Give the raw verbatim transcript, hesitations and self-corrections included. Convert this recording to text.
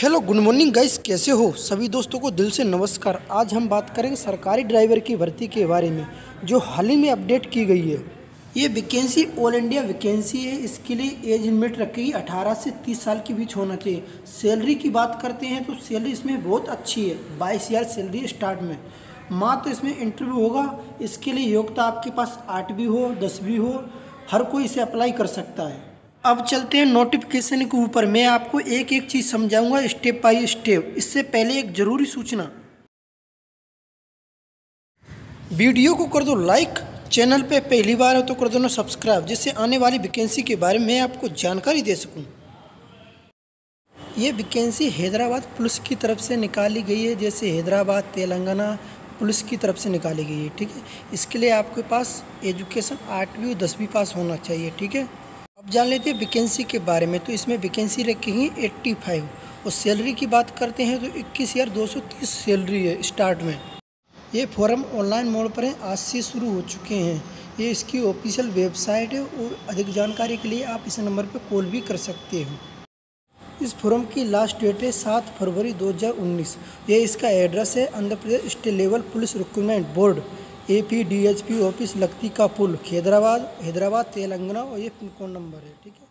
Hello good morning guys, कैसे हो सभी दोस्तों को दिल से नमस्कार। आज हम बात करेंगे सरकारी ड्राइवर की भर्ती के बारे में जो हाल ही में अपडेट की गई है। ये वैकेंसी ऑल इंडिया वैकेंसी है। इसके लिए एज लिमिट रखी गई अठारह से तीस साल के बीच होना चाहिए। सैलरी की बात करते हैं तो सैलरी इसमें बहुत अच्छी है, बाईस हज़ार सैलरी स्टार्ट में। मात्र इसमें इंटरव्यू होगा। इसके लिए योग्यता आपके पास आठवीं हो दसवीं हो, हर कोई इसे अप्लाई कर सकता है। अब चलते हैं नोटिफिकेशन के ऊपर। मैं आपको एक एक चीज़ समझाऊंगा स्टेप बाय स्टेप। इससे पहले एक ज़रूरी सूचना, वीडियो को कर दो लाइक, चैनल पे पहली बार हो तो कर दो ना सब्सक्राइब, जिससे आने वाली वैकेंसी के बारे में आपको जानकारी दे सकूं। ये वैकेंसी हैदराबाद पुलिस की तरफ से निकाली गई है, जैसे हैदराबाद तेलंगाना पुलिस की तरफ से निकाली गई है, ठीक है। इसके लिए आपके पास एजुकेशन आठवीं और दसवीं पास होना चाहिए, ठीक है। अब जान लेते हैं वैकेंसी के बारे में। तो इसमें वैकेंसी रखेंगे पचासी और सैलरी की बात करते हैं तो इक्कीस हज़ार दो सौ तीस सैलरी है स्टार्ट में। ये फॉर्म ऑनलाइन मोड पर है, आज से शुरू हो चुके हैं। ये इसकी ऑफिशियल वेबसाइट है और अधिक जानकारी के लिए आप इस नंबर पर कॉल भी कर सकते हो। इस फॉर्म की लास्ट डेट है सात फरवरी दो हज़ार उन्नीस। ये इसका एड्रेस है Andhra Pradesh state level police recruitment board A P D H P office लखती का पुल, हैदराबाद हैदराबाद तेलंगाना। और ये पिन कोड नंबर है, ठीक है।